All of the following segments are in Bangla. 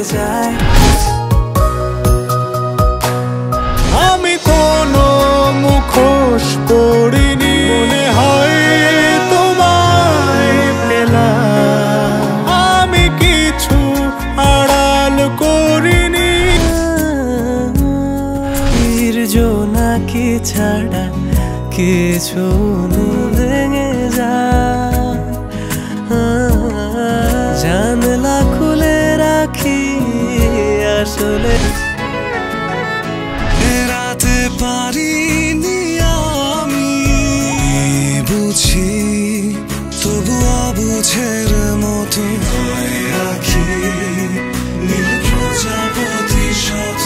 जाए। आमी तो मुखोश पड़िनी मने हाय तुम्हारे पेलाम आमी किछु आड़ाल करिनी তীর্যো নাকি ছাড়া কিছু ভেঙে যায় জানলা খুলে রাখি আসলে এড়াতে পারিনি আমি বুঝি তবু অবুঝের মতো ধরে রাখি নীল প্রজাপতি শত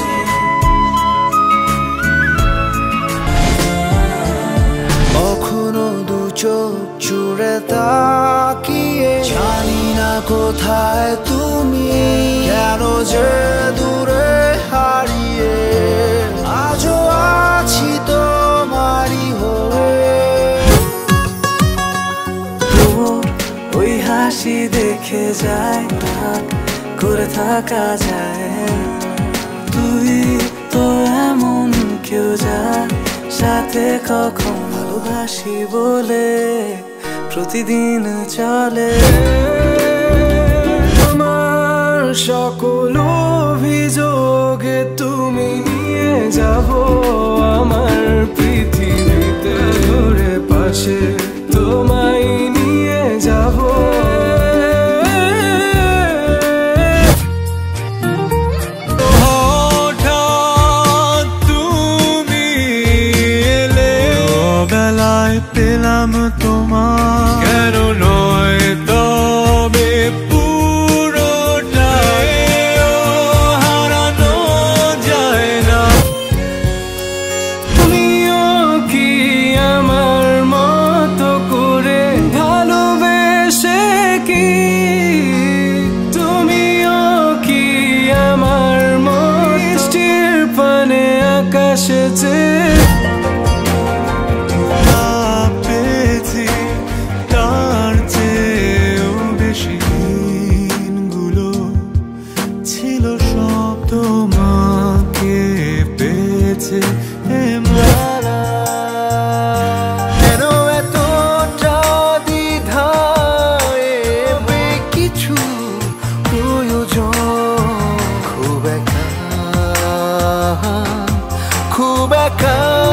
কখনো দু চোখ জুড়ে তাকিয়ে জানি না কোথায় তুমি কেন যে দূরে হারিয়ে আজও আছি তোমারই হয়ে ওই হাসি দেখে যায় না করে থাকা যায় তুই তো এমন কেউ যা সাথে কখন ভালোবাসি বলে প্রতিদিন চলে তোমার সকল অভিযোগ তুমি নিয়ে যাবো আমার পৃথিবীতে ধরে পাশে তোমায় নিয়ে যাবো পেলাম তোমার কেন নয় তবে পুরোটাই হারানো যায় না তুমিও কি আমার মতো করে ভালোবেসে কি তুমিও কি আমার মতো বৃষ্টির পানে আকাশে খুব একা